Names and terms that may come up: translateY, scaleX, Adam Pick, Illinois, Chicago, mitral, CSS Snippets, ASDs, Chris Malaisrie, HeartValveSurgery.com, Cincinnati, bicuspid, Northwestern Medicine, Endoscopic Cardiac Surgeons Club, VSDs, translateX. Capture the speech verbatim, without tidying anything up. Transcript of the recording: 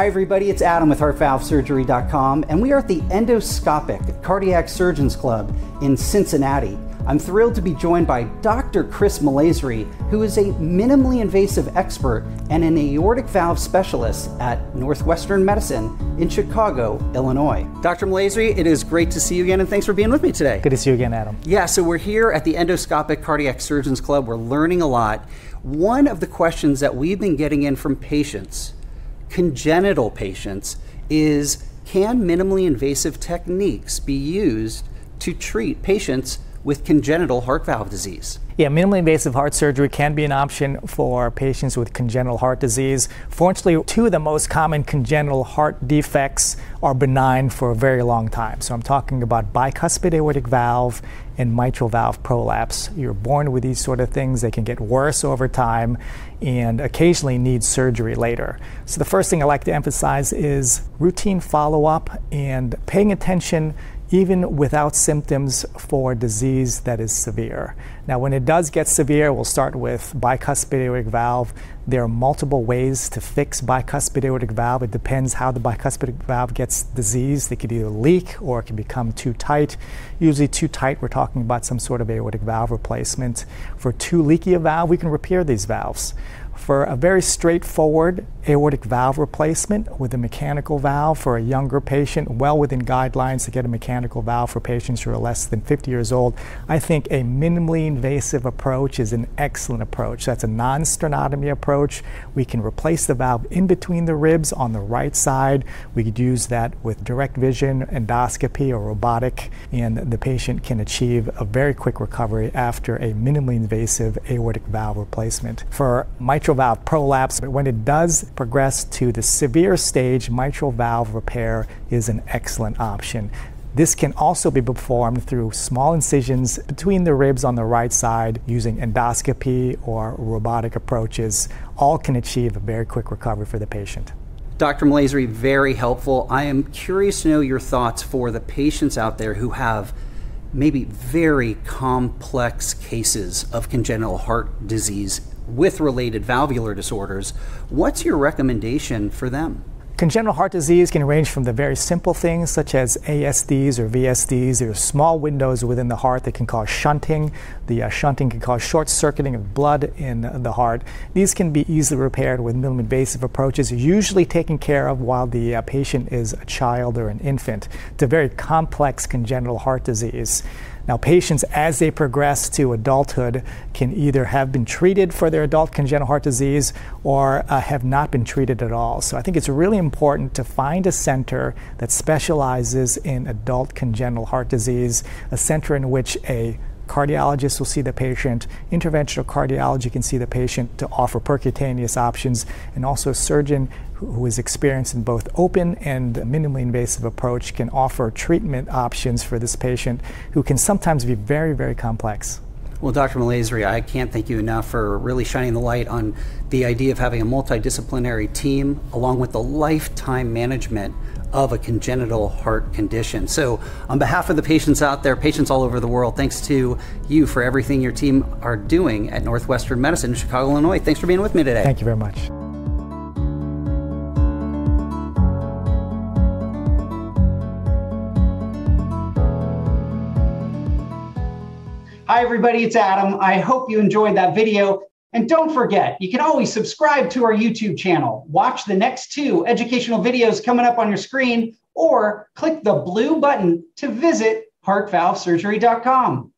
Hi everybody, it's Adam with heart valve surgery dot com, and we are at the Endoscopic Cardiac Surgeons Club in Cincinnati. I'm thrilled to be joined by Doctor Chris Malaisrie, who is a minimally invasive expert and an aortic valve specialist at Northwestern Medicine in Chicago, Illinois. Doctor Malaisrie, it is great to see you again, and thanks for being with me today. Good to see you again, Adam. Yeah, so we're here at the Endoscopic Cardiac Surgeons Club. We're learning a lot. One of the questions that we've been getting in from patients, congenital patients, is can minimally invasive techniques be used to treat patients with congenital heart valve disease? Yeah, minimally invasive heart surgery can be an option for patients with congenital heart disease. Fortunately, two of the most common congenital heart defects are benign for a very long time. So I'm talking about bicuspid aortic valve and mitral valve prolapse. You're born with these sort of things. They can get worse over time and occasionally need surgery later. So the first thing I like to emphasize is routine follow-up and paying attention even without symptoms for disease that is severe. Now, when it does get severe, we'll start with bicuspid aortic valve. There are multiple ways to fix bicuspid aortic valve. It depends how the bicuspid valve gets diseased. It could either leak or it can become too tight. Usually too tight, we're talking about some sort of aortic valve replacement. For too leaky a valve, we can repair these valves. For a very straightforward aortic valve replacement with a mechanical valve for a younger patient, well within guidelines to get a mechanical valve for patients who are less than fifty years old, I think a minimally invasive approach is an excellent approach. That's a non-sternotomy approach. We can replace the valve in between the ribs on the right side. We could use that with direct vision, endoscopy, or robotic, and the patient can achieve a very quick recovery after a minimally invasive aortic valve replacement. For mitral valve prolapse, but when it does progress to the severe stage, mitral valve repair is an excellent option. This can also be performed through small incisions between the ribs on the right side using endoscopy or robotic approaches. All can achieve a very quick recovery for the patient. Doctor Malaisrie, very helpful. I am curious to know your thoughts for the patients out there who have maybe very complex cases of congenital heart disease with related valvular disorders. What's your recommendation for them? Congenital heart disease can range from the very simple things such as A S Ds or V S Ds. There are small windows within the heart that can cause shunting. The uh, shunting can cause short-circuiting of blood in the heart. These can be easily repaired with minimally invasive approaches, usually taken care of while the uh, patient is a child or an infant. It's a very complex congenital heart disease. Now, patients, as they progress to adulthood, can either have been treated for their adult congenital heart disease or uh, have not been treated at all. So I think it's really important to find a center that specializes in adult congenital heart disease, a center in which a cardiologist will see the patient, interventional cardiology can see the patient to offer percutaneous options, and also a surgeon who is experienced in both open and minimally invasive approach can offer treatment options for this patient who can sometimes be very, very complex. Well, Doctor Malaisrie, I can't thank you enough for really shining the light on the idea of having a multidisciplinary team along with the lifetime management of a congenital heart condition. So on behalf of the patients out there, patients all over the world, thanks to you for everything your team are doing at Northwestern Medicine in Chicago, Illinois. Thanks for being with me today. Thank you very much. Hi everybody, it's Adam. I hope you enjoyed that video. And don't forget, you can always subscribe to our YouTube channel. Watch the next two educational videos coming up on your screen, or click the blue button to visit heart valve surgery dot com.